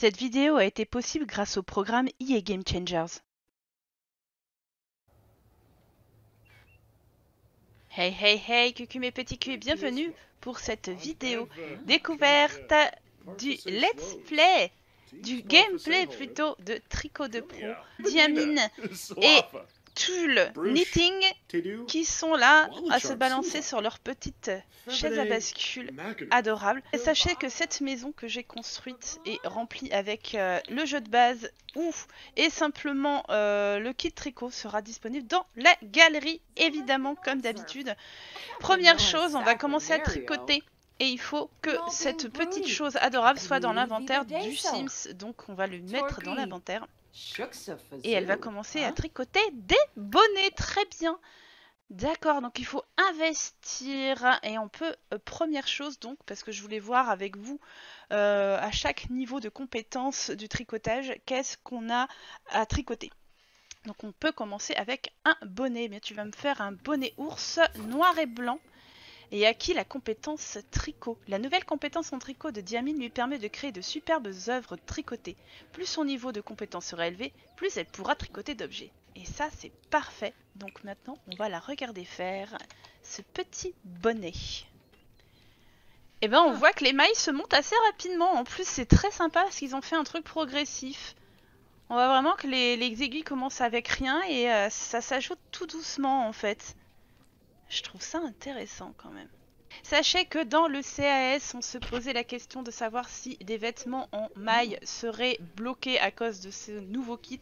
Cette vidéo a été possible grâce au programme EA Game Changers. Hey hey hey, cucu mes petits culs, bienvenue pour cette vidéo découverte du let's play, du gameplay plutôt, de Tricot de Pro, Diamine et Knitting qui sont là à se balancer sur leur petite chaise à bascule adorable. Et sachez que cette maison que j'ai construite et remplie avec le jeu de base et simplement le kit tricot sera disponible dans la galerie, évidemment, comme d'habitude. Première chose, on va commencer à tricoter. Et il faut que cette petite chose adorable soit dans l'inventaire du Sims. Donc on va le mettre dans l'inventaire. Et elle va commencer à tricoter des bonnets, très bien. D'accord, donc il faut investir. Et on peut, première chose donc, parce que je voulais voir avec vous à chaque niveau de compétence du tricotage, qu'est-ce qu'on a à tricoter. Donc on peut commencer avec un bonnet. Mais tu vas me faire un bonnet ours noir et blanc. Et acquis la compétence tricot. La nouvelle compétence en tricot de Diamine lui permet de créer de superbes œuvres tricotées. Plus son niveau de compétence sera élevé, plus elle pourra tricoter d'objets. Et ça, c'est parfait. Donc maintenant, on va la regarder faire ce petit bonnet. Et ben, on voit que les mailles se montent assez rapidement. En plus, c'est très sympa parce qu'ils ont fait un truc progressif. On voit vraiment que les aiguilles commencent avec rien et ça s'ajoute tout doucement en fait. Je trouve ça intéressant quand même. Sachez que dans le CAS, on se posait la question de savoir si des vêtements en maille seraient bloqués à cause de ce nouveau kit.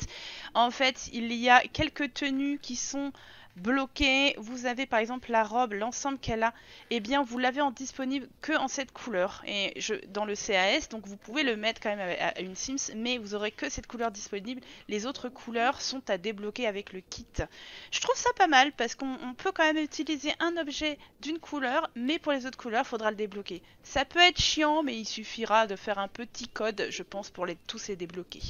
En fait, il y a quelques tenues qui sont bloquées. Vous avez par exemple la robe, l'ensemble qu'elle a. Eh bien, vous l'avez en disponible que en cette couleur. Et dans le CAS, donc vous pouvez le mettre quand même à une Sims, mais vous aurez que cette couleur disponible. Les autres couleurs sont à débloquer avec le kit. Je trouve ça pas mal parce qu'on peut quand même utiliser un objet d'une couleur, mais pour les autres couleurs, faudra le débloquer. Ça peut être chiant, mais il suffira de faire un petit code, je pense, pour tous les débloquer.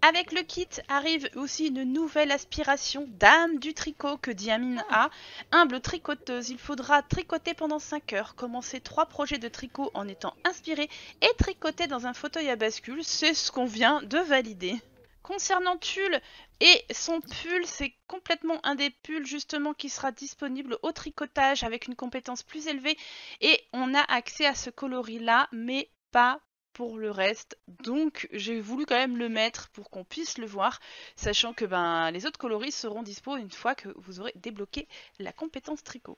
Avec le kit arrive aussi une nouvelle aspiration d'âme du tricot que Diamine a. Humble tricoteuse, il faudra tricoter pendant 5 heures, commencer 3 projets de tricot en étant inspiré et tricoter dans un fauteuil à bascule. C'est ce qu'on vient de valider. Concernant Tulle et son pull, c'est complètement un des pulls justement qui sera disponible au tricotage avec une compétence plus élevée et on a accès à ce coloris là mais pas pour le reste, donc j'ai voulu quand même le mettre pour qu'on puisse le voir, sachant que ben, les autres coloris seront dispo une fois que vous aurez débloqué la compétence tricot.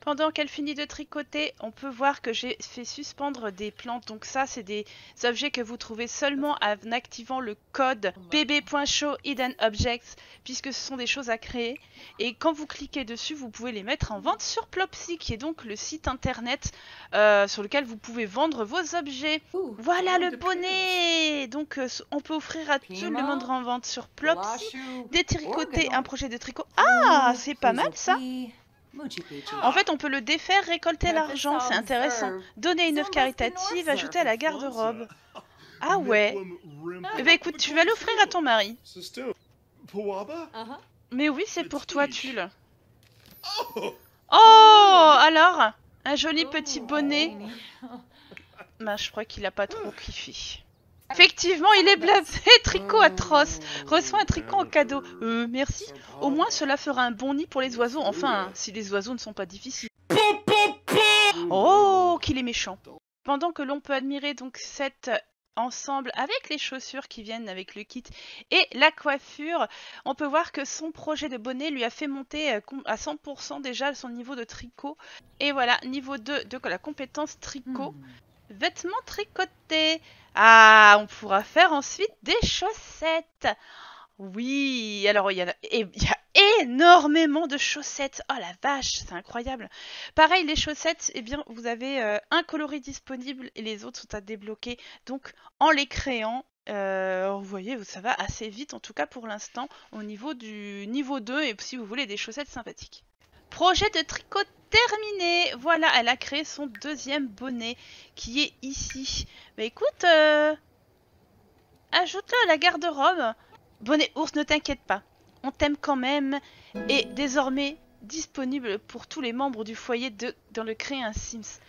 Pendant qu'elle finit de tricoter, on peut voir que j'ai fait suspendre des plantes. Donc ça, c'est des objets que vous trouvez seulement en activant le code bb.show hidden objects, puisque ce sont des choses à créer. Et quand vous cliquez dessus, vous pouvez les mettre en vente sur Plopsy, qui est donc le site internet sur lequel vous pouvez vendre vos objets. Ouh, voilà le bonnet. Donc on peut offrir à tout le monde en vente sur Plopsy, détricoter un projet de tricot. Ah, c'est pas mal ça. En fait, on peut le défaire, récolter l'argent, c'est intéressant. Donner une œuvre caritative, ajouter à la garde-robe. Ah ouais. Eh ben écoute, tu vas l'offrir à ton mari. Mais oui, c'est pour toi, Tulle. Oh, alors, un joli petit bonnet. Ben, je crois qu'il a pas trop kiffé. Effectivement, il est blasé, tricot atroce. Reçoit un tricot en cadeau. Merci. Au moins, cela fera un bon nid pour les oiseaux. Enfin, si les oiseaux ne sont pas difficiles. Oh, qu'il est méchant. Pendant que l'on peut admirer donc cet ensemble avec les chaussures qui viennent avec le kit et la coiffure, on peut voir que son projet de bonnet lui a fait monter à 100% déjà son niveau de tricot. Et voilà, niveau 2 de la compétence tricot. Vêtements tricotés. Ah, on pourra faire ensuite des chaussettes. Oui, alors il y a énormément de chaussettes. Oh la vache, c'est incroyable. Pareil, les chaussettes, eh bien, vous avez un coloris disponible et les autres sont à débloquer. Donc, en les créant, vous voyez, ça va assez vite, en tout cas pour l'instant, au niveau du niveau 2 et si vous voulez des chaussettes sympathiques. Projet de tricot terminé. Voilà, elle a créé son deuxième bonnet qui est ici. Mais écoute, ajoute-le à la garde-robe. Bonnet ours, ne t'inquiète pas. On t'aime quand même. Et désormais disponible pour tous les membres du foyer de dans le Créer un Sims.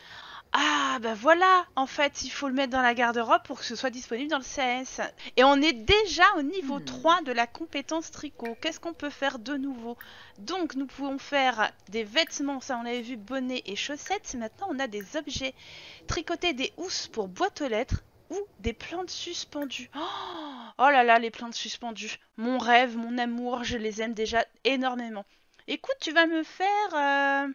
Ah bah voilà, en fait il faut le mettre dans la garde-robe pour que ce soit disponible dans le CS. Et on est déjà au niveau 3 de la compétence tricot. Qu'est-ce qu'on peut faire de nouveau? Donc nous pouvons faire des vêtements, ça on avait vu, bonnets et chaussettes. Maintenant on a des objets. Tricoter des housses pour boîte aux lettres ou des plantes suspendues. Oh là là, les plantes suspendues. Mon rêve, mon amour, je les aime déjà énormément. Écoute, tu vas me faire...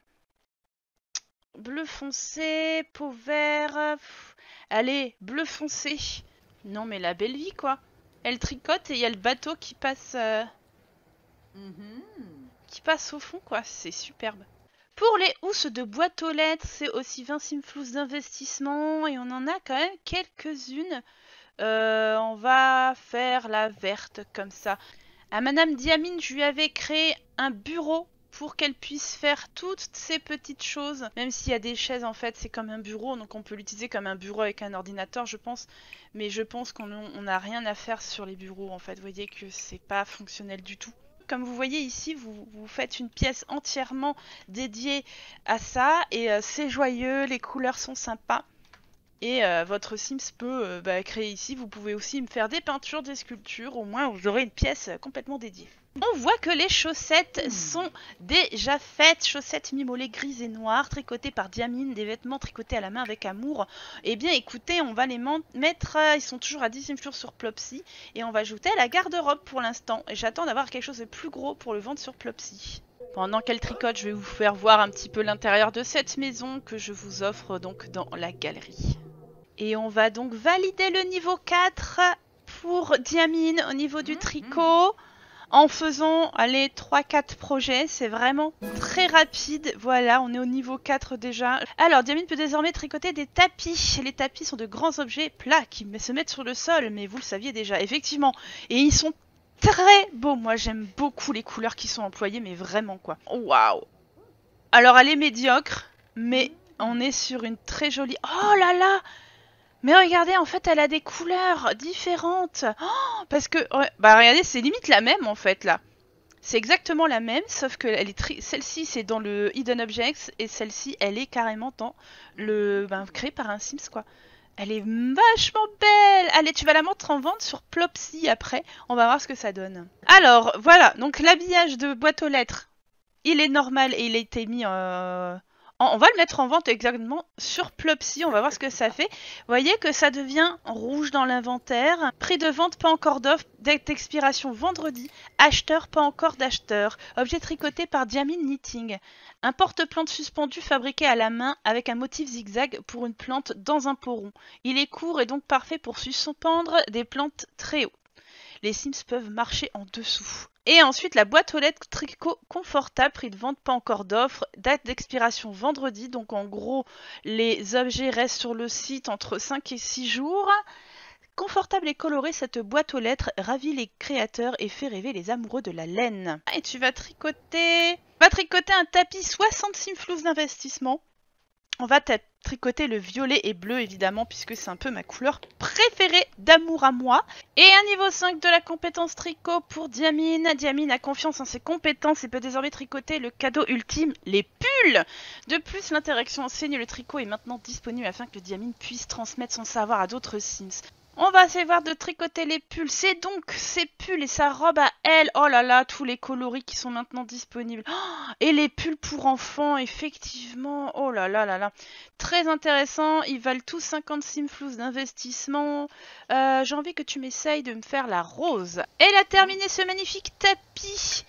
bleu foncé, peau vert... Allez, bleu foncé. Non mais la belle vie quoi. Elle tricote et il y a le bateau qui passe... qui passe au fond quoi, c'est superbe. Pour les housses de boîte aux lettres, c'est aussi 20 simflouz d'investissement et on en a quand même quelques-unes. On va faire la verte comme ça. À Madame Diamine, je lui avais créé un bureau pour qu'elle puisse faire toutes ces petites choses. Même s'il y a des chaises, en fait, c'est comme un bureau. Donc on peut l'utiliser comme un bureau avec un ordinateur, je pense. Mais je pense qu'on n'a rien à faire sur les bureaux, en fait. Vous voyez que c'est pas fonctionnel du tout. Comme vous voyez ici, vous faites une pièce entièrement dédiée à ça. Et c'est joyeux, les couleurs sont sympas. Et votre Sims peut créer ici. Vous pouvez aussi me faire des peintures, des sculptures. Au moins, vous aurez une pièce complètement dédiée. On voit que les chaussettes sont déjà faites. Chaussettes mimolées grises et noires, tricotées par Diamine, des vêtements tricotés à la main avec amour. Eh bien, écoutez, on va les mettre... ils sont toujours à 10 simflouz sur Plopsy. Et on va ajouter à la garde-robe pour l'instant. Et j'attends d'avoir quelque chose de plus gros pour le vendre sur Plopsy. Pendant qu'elle tricote, je vais vous faire voir un petit peu l'intérieur de cette maison que je vous offre donc dans la galerie. Et on va donc valider le niveau 4 pour Diamine au niveau du tricot. En faisant les 3-4 projets, c'est vraiment très rapide. Voilà, on est au niveau 4 déjà. Alors, Diamine peut désormais tricoter des tapis. Les tapis sont de grands objets plats qui se mettent sur le sol, mais vous le saviez déjà, effectivement. Et ils sont très beaux. Moi, j'aime beaucoup les couleurs qui sont employées, mais vraiment quoi. Waouh! Alors, elle est médiocre, mais on est sur une très jolie... Oh là là! Mais regardez, en fait, elle a des couleurs différentes. Oh, parce que, bah regardez, c'est limite la même, en fait, là. C'est exactement la même, sauf que celle-ci, c'est dans le Hidden Objects, et celle-ci, elle est carrément dans le... créée par un Sims, quoi. Elle est vachement belle. Allez, tu vas la mettre en vente sur Plopsy, après. On va voir ce que ça donne. Alors, voilà, donc l'habillage de boîte aux lettres, il est normal, et il a été mis... On va le mettre en vente exactement sur Plopsy, on va voir ce que ça fait. Vous voyez que ça devient rouge dans l'inventaire. Prix de vente, pas encore d'offre, date d'expiration vendredi. Acheteur, pas encore d'acheteur. Objet tricoté par Diamine Knitting. Un porte-plante suspendu fabriqué à la main avec un motif zigzag pour une plante dans un pot rond. Il est court et donc parfait pour suspendre des plantes très hautes. Les Sims peuvent marcher en dessous. Et ensuite, la boîte aux lettres tricot confortable, prix de vente, pas encore d'offre, date d'expiration vendredi. Donc en gros, les objets restent sur le site entre 5 et 6 jours. Confortable et colorée, cette boîte aux lettres ravit les créateurs et fait rêver les amoureux de la laine. Et tu vas tricoter... On va tricoter un tapis 60 simflouz d'investissement. On va tricoter le violet et bleu, évidemment, puisque c'est un peu ma couleur préférée d'amour à moi. Et un niveau 5 de la compétence tricot pour Diamine. Diamine a confiance en ses compétences et peut désormais tricoter le cadeau ultime, les pulls. De plus, l'interaction enseigne le tricot est maintenant disponible afin que Diamine puisse transmettre son savoir à d'autres Sims. On va essayer de tricoter les pulls. C'est donc ses pulls et sa robe à elle. Oh là là, tous les coloris qui sont maintenant disponibles. Oh, et les pulls pour enfants, effectivement. Oh là là là là. Très intéressant. Ils valent tous 50 simflouz d'investissement. J'ai envie que tu m'essayes de me faire la rose. Elle a terminé ce magnifique tapis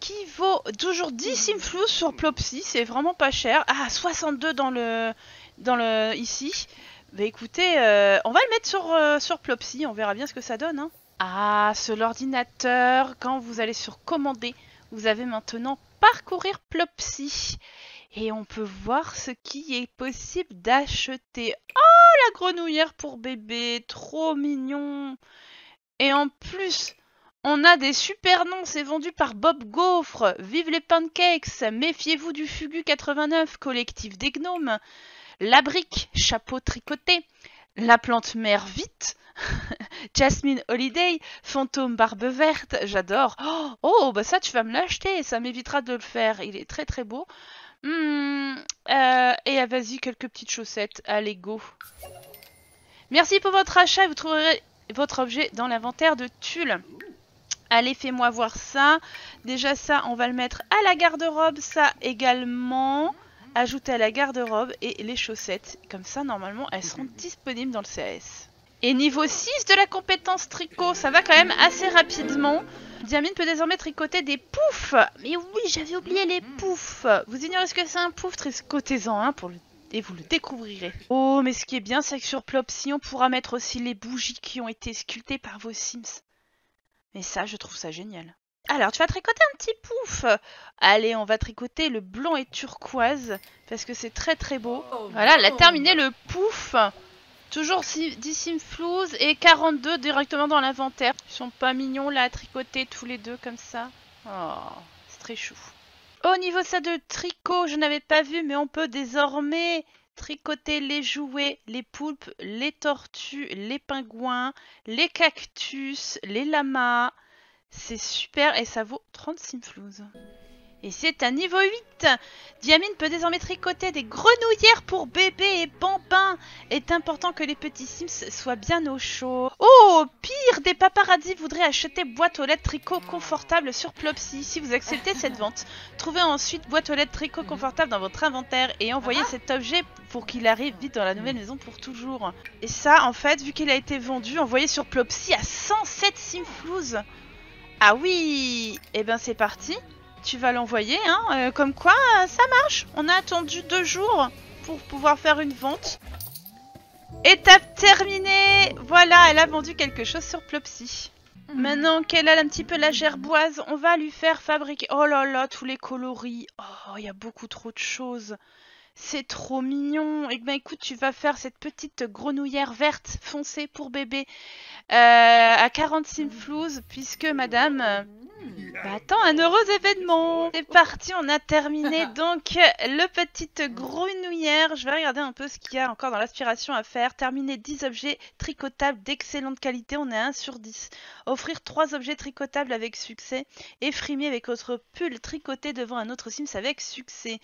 qui vaut toujours 10 simflouz sur Plopsy. C'est vraiment pas cher. Ah, 62 dans le ici. Bah écoutez, on va le mettre sur Plopsy, on verra bien ce que ça donne. Hein. Ah, sur l'ordinateur, quand vous allez sur commander, vous avez maintenant parcourir Plopsy. Et on peut voir ce qui est possible d'acheter. Oh, la grenouillère pour bébé, trop mignon. Et en plus, on a des super noms, c'est vendu par Bob Gaufre. Vive les pancakes, méfiez-vous du Fugu 89, collectif des gnomes. La brique, chapeau tricoté, la plante mère vite, Jasmine Holiday, fantôme barbe verte, j'adore. Oh, bah ça tu vas me l'acheter, ça m'évitera de le faire, il est très très beau. Et vas-y, quelques petites chaussettes. Allez, go. Merci pour votre achat. Vous trouverez votre objet dans l'inventaire de Tulle. Allez, fais-moi voir ça. Déjà, ça, on va le mettre à la garde-robe. Ça également. Ajouter à la garde-robe et les chaussettes. Comme ça, normalement, elles seront disponibles dans le CAS. Et niveau 6 de la compétence tricot. Ça va quand même assez rapidement. Diamine peut désormais tricoter des poufs. Mais oui, j'avais oublié les poufs. Vous ignorez ce que c'est un pouf, tricotez-en un et vous le découvrirez. Oh, mais ce qui est bien, c'est que sur Plopsy, on pourra mettre aussi les bougies qui ont été sculptées par vos Sims. Mais ça, je trouve ça génial. Alors, tu vas tricoter un petit pouf. Allez, on va tricoter le blanc et turquoise, parce que c'est très très beau. Voilà, elle a terminé le pouf. Toujours 10 Sims floues et 42 directement dans l'inventaire. Ils sont pas mignons là à tricoter tous les deux comme ça. Oh, c'est très chou. Au niveau ça de tricot, je n'avais pas vu, mais on peut désormais tricoter les jouets, les poulpes, les tortues, les pingouins, les cactus, les lamas. C'est super et ça vaut 30 Sims floues. Et c'est un niveau 8. Diamine peut désormais tricoter des grenouillères pour bébés et bambins. Est important que les petits Sims soient bien au chaud. Oh, pire, des paparazzis voudraient acheter boîte aux lettres tricot confortable sur Plopsy. Si vous acceptez cette vente, trouvez ensuite boîte aux lettres tricot confortable dans votre inventaire et envoyez cet objet pour qu'il arrive vite dans la nouvelle maison pour toujours. Et ça, en fait, vu qu'il a été vendu, envoyé sur Plopsy à 107 Sims floues. Ah oui, et ben c'est parti. Tu vas l'envoyer, hein, comme quoi ça marche. On a attendu 2 jours pour pouvoir faire une vente. Étape terminée. Voilà, elle a vendu quelque chose sur Plopsy. Maintenant qu'elle a un petit peu la gerboise, on va lui faire fabriquer... Oh là là, tous les coloris. Oh, il y a beaucoup trop de choses. C'est trop mignon. Et ben écoute, tu vas faire cette petite grenouillère verte foncée pour bébé à 40 Sims floues, puisque madame... Bah attends, un heureux événement. C'est parti, on a terminé donc le petite grenouillère. Je vais regarder un peu ce qu'il y a encore dans l'aspiration à faire. Terminer 10 objets tricotables d'excellente qualité, on est à 1 sur 10. Offrir 3 objets tricotables avec succès. Frimer avec votre pull tricoté devant un autre Sims avec succès.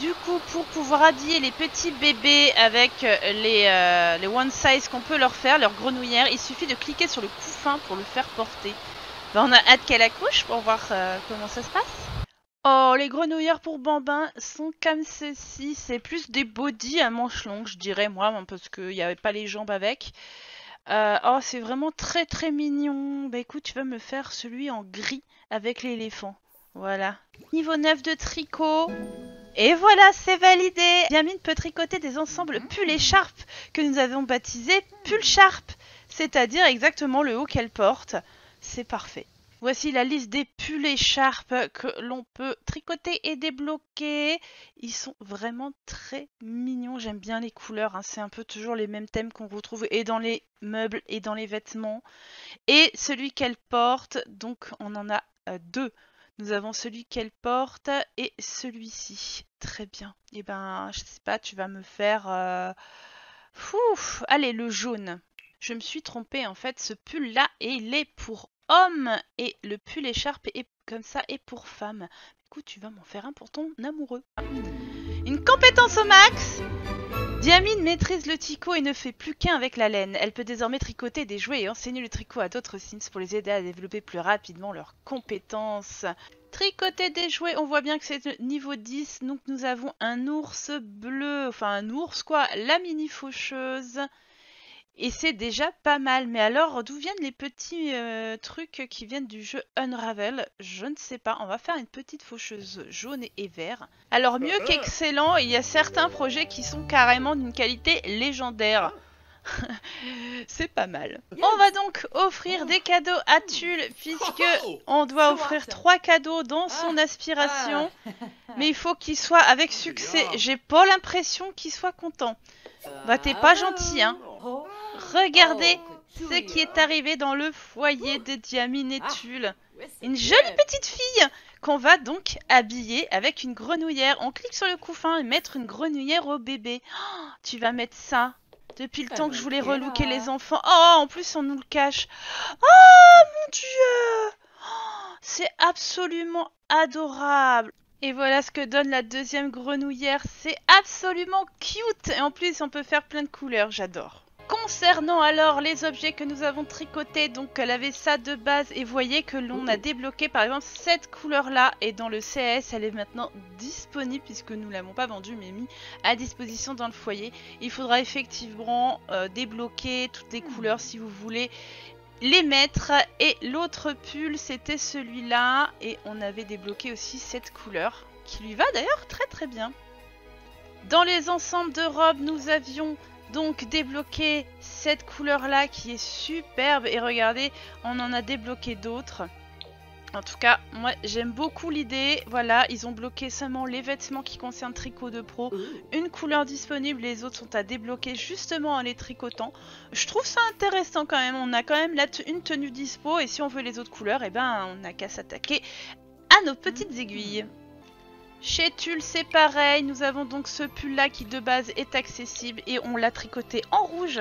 Du coup, pour pouvoir habiller les petits bébés avec les one size qu'on peut leur faire, leur grenouillère, il suffit de cliquer sur le couffin pour le faire porter. Bah on a hâte qu'elle accouche pour voir comment ça se passe. Oh, les grenouillères pour bambins sont comme ceci. C'est plus des bodys à manches longues, je dirais moi, parce qu'il n'y avait pas les jambes avec. Oh, c'est vraiment très très mignon. Bah écoute, tu vas me faire celui en gris avec l'éléphant. Voilà. Niveau 9 de tricot. Et voilà, c'est validé. Diamine peut tricoter des ensembles pull écharpe que nous avons baptisé pull sharp. C'est-à-dire exactement le haut qu'elle porte. C'est parfait. Voici la liste des pulls écharpes que l'on peut tricoter et débloquer. Ils sont vraiment très mignons. J'aime bien les couleurs, hein. C'est un peu toujours les mêmes thèmes qu'on retrouve et dans les meubles et dans les vêtements. Et celui qu'elle porte, donc on en a 2. Nous avons celui qu'elle porte et celui-ci. Très bien. Et ben, je sais pas, tu vas me faire... Ouf, allez, le jaune. Je me suis trompée, en fait, ce pull-là, il est pour homme et le pull écharpe est comme ça et pour femme. Écoute, tu vas m'en faire un pour ton amoureux. Une compétence au max. Diamine maîtrise le tricot et ne fait plus qu'un avec la laine. Elle peut désormais tricoter des jouets et enseigner le tricot à d'autres Sims pour les aider à développer plus rapidement leurs compétences. Tricoter des jouets, on voit bien que c'est niveau 10, donc nous avons un ours bleu, enfin un ours quoi, la mini faucheuse. Et c'est déjà pas mal. Mais alors, d'où viennent les petits trucs qui viennent du jeu Unravel? Je ne sais pas. On va faire une petite faucheuse jaune et vert. Alors, mieux qu'excellent, il y a certains projets qui sont carrément d'une qualité légendaire. C'est pas mal. On va donc offrir des cadeaux à Tulle, puisque on doit offrir 3 cadeaux dans son aspiration. Mais il faut qu'il soit avec succès. J'ai pas l'impression qu'il soit content. Bah, t'es pas gentil, hein. Regardez ce qui est arrivé dans le foyer de Diamine et Tulle. Une jolie petite fille qu'on va donc habiller avec une grenouillère. On clique sur le couffin et mettre une grenouillère au bébé. Oh, tu vas mettre ça. Depuis le temps que je voulais relooker les enfants. Oh, en plus on nous le cache. Oh mon Dieu, oh, c'est absolument adorable. Et voilà ce que donne la deuxième grenouillère, c'est absolument cute et en plus on peut faire plein de couleurs, j'adore. Concernant alors les objets que nous avons tricotés, donc elle avait ça de base et voyez que l'on a débloqué par exemple cette couleur là et dans le CS elle est maintenant disponible puisque nous ne l'avons pas vendue mais mis à disposition dans le foyer. Il faudra effectivement débloquer toutes les couleurs si vous voulez les mettre et l'autre pull c'était celui-là et on avait débloqué aussi cette couleur qui lui va d'ailleurs très très bien. Dans les ensembles de robes nous avions donc débloquer cette couleur là qui est superbe et regardez on en a débloqué d'autres. En tout cas moi j'aime beaucoup l'idée, voilà ils ont bloqué seulement les vêtements qui concernent Tricot de Pro, une couleur disponible, les autres sont à débloquer justement en les tricotant. Je trouve ça intéressant quand même, on a quand même là une tenue dispo et si on veut les autres couleurs et eh ben on n'a qu'à s'attaquer à nos petites aiguilles. Chez Tulle, c'est pareil, nous avons donc ce pull là qui de base est accessible et on l'a tricoté en rouge,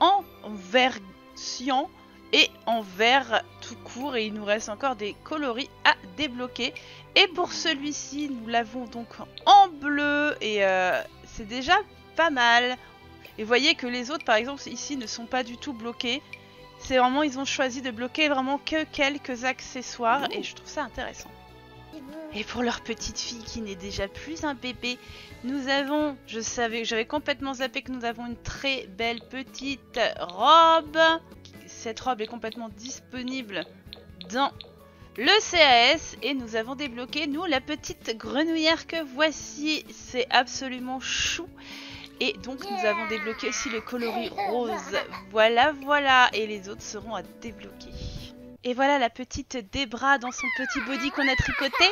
en vert cyan et en vert tout court et il nous reste encore des coloris à débloquer. Et pour celui-ci, nous l'avons donc en bleu et c'est déjà pas mal. Et voyez que les autres par exemple ici ne sont pas du tout bloqués, c'est vraiment ils ont choisi de bloquer vraiment que quelques accessoires et je trouve ça intéressant. Et pour leur petite fille qui n'est déjà plus un bébé, nous avons, je savais, j'avais complètement zappé que nous avons une très belle petite robe. Cette robe est complètement disponible dans le CAS et nous avons débloqué, nous, la petite grenouillère que voici. C'est absolument chou. Et donc nous avons débloqué aussi le coloris rose. Voilà, voilà. Et les autres seront à débloquer. Et voilà la petite Debra dans son petit body qu'on a tricoté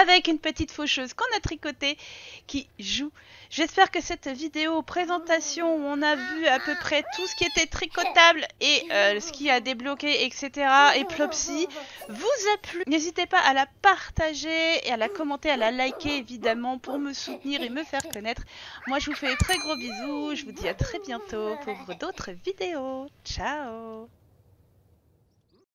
avec une petite faucheuse qu'on a tricotée qui joue. J'espère que cette vidéo présentation où on a vu à peu près tout ce qui était tricotable et ce qui a débloqué etc. et Plopsy vous a plu. N'hésitez pas à la partager et à la commenter, à la liker évidemment pour me soutenir et me faire connaître. Moi je vous fais des très gros bisous, je vous dis à très bientôt pour d'autres vidéos. Ciao.